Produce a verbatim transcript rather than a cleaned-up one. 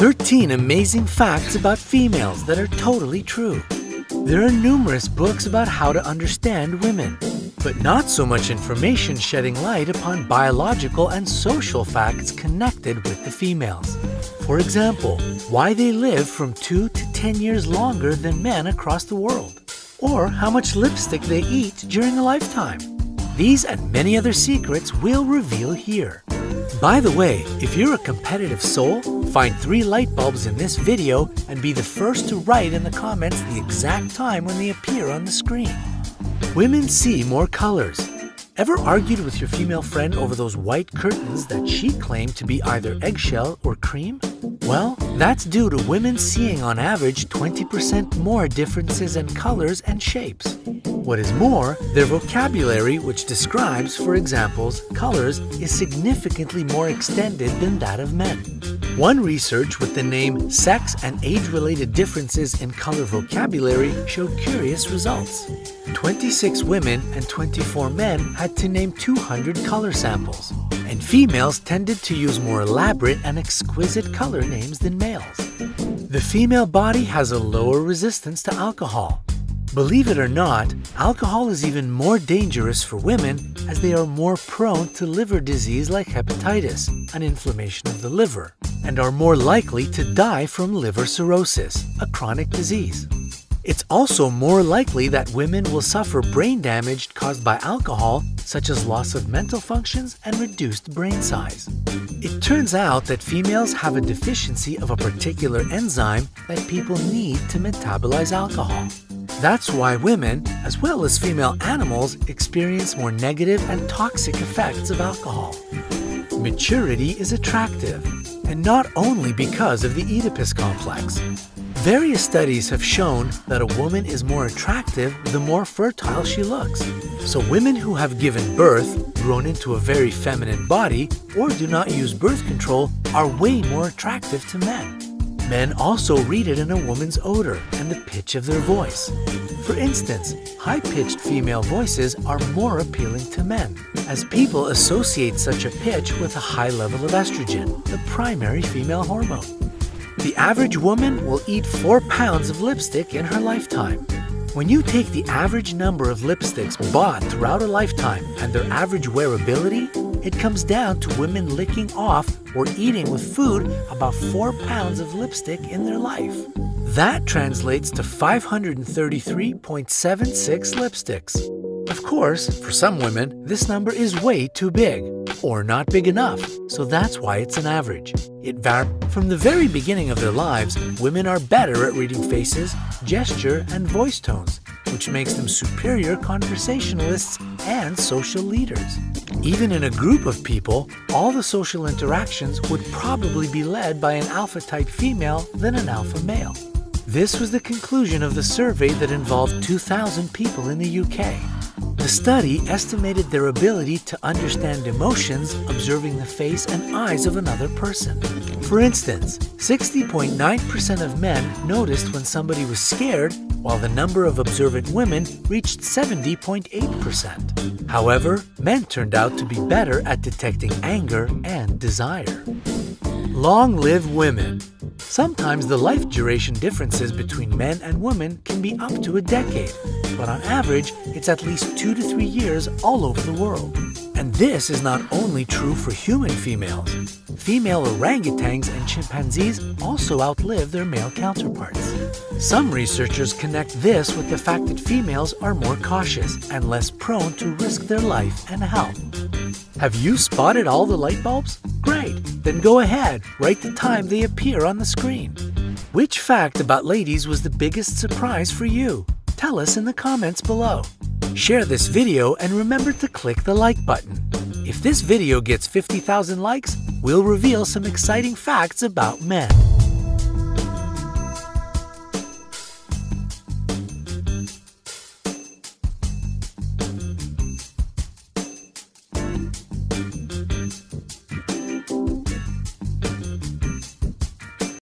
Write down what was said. thirteen amazing facts about females that are totally true. There are numerous books about how to understand women, but not so much information shedding light upon biological and social facts connected with the females. For example, why they live from two to ten years longer than men across the world, or how much lipstick they eat during a lifetime. These and many other secrets we'll reveal here. By the way, if you're a competitive soul, find three light bulbs in this video and be the first to write in the comments the exact time when they appear on the screen. Women see more colors. Ever argued with your female friend over those white curtains that she claimed to be either eggshell or cream? Well, that's due to women seeing on average twenty percent more differences in colors and shapes. What is more, their vocabulary, which describes, for example, colors, is significantly more extended than that of men. One research with the name Sex and Age-Related Differences in Color Vocabulary showed curious results. twenty-six women and twenty-four men had to name two hundred color samples, and females tended to use more elaborate and exquisite color names than males. The female body has a lower resistance to alcohol. Believe it or not, alcohol is even more dangerous for women as they are more prone to liver disease like hepatitis, an inflammation of the liver, and are more likely to die from liver cirrhosis, a chronic disease. It's also more likely that women will suffer brain damage caused by alcohol, such as loss of mental functions and reduced brain size. It turns out that females have a deficiency of a particular enzyme that people need to metabolize alcohol. That's why women, as well as female animals, experience more negative and toxic effects of alcohol. Maturity is attractive, and not only because of the Oedipus complex. Various studies have shown that a woman is more attractive the more fertile she looks. So women who have given birth, grown into a very feminine body, or do not use birth control are way more attractive to men. Men also read it in a woman's odor and the pitch of their voice. For instance, high-pitched female voices are more appealing to men, as people associate such a pitch with a high level of estrogen, the primary female hormone. The average woman will eat four pounds of lipstick in her lifetime. When you take the average number of lipsticks bought throughout a lifetime and their average wearability, it comes down to women licking off or eating with food about four pounds of lipstick in their life. That translates to five hundred thirty-three point seven six lipsticks. Of course, for some women, this number is way too big, or not big enough, so that's why it's an average. It varies. From the very beginning of their lives, women are better at reading faces, gesture, and voice tones, which makes them superior conversationalists and social leaders. Even in a group of people, all the social interactions would probably be led by an alpha-type female than an alpha male. This was the conclusion of the survey that involved two thousand people in the U K. The study estimated their ability to understand emotions observing the face and eyes of another person. For instance, sixty point nine percent of men noticed when somebody was scared, while the number of observant women reached seventy point eight percent. However, men turned out to be better at detecting anger and desire. Long live women. Sometimes the life duration differences between men and women can be up to a decade, but on average, it's at least two to three years all over the world. And this is not only true for human females. Female orangutans and chimpanzees also outlive their male counterparts. Some researchers connect this with the fact that females are more cautious and less prone to risk their life and health. Have you spotted all the light bulbs? Great! Then go ahead, write the time they appear on the screen. Which fact about ladies was the biggest surprise for you? Tell us in the comments below. Share this video and remember to click the like button. If this video gets fifty thousand likes, we'll reveal some exciting facts about men.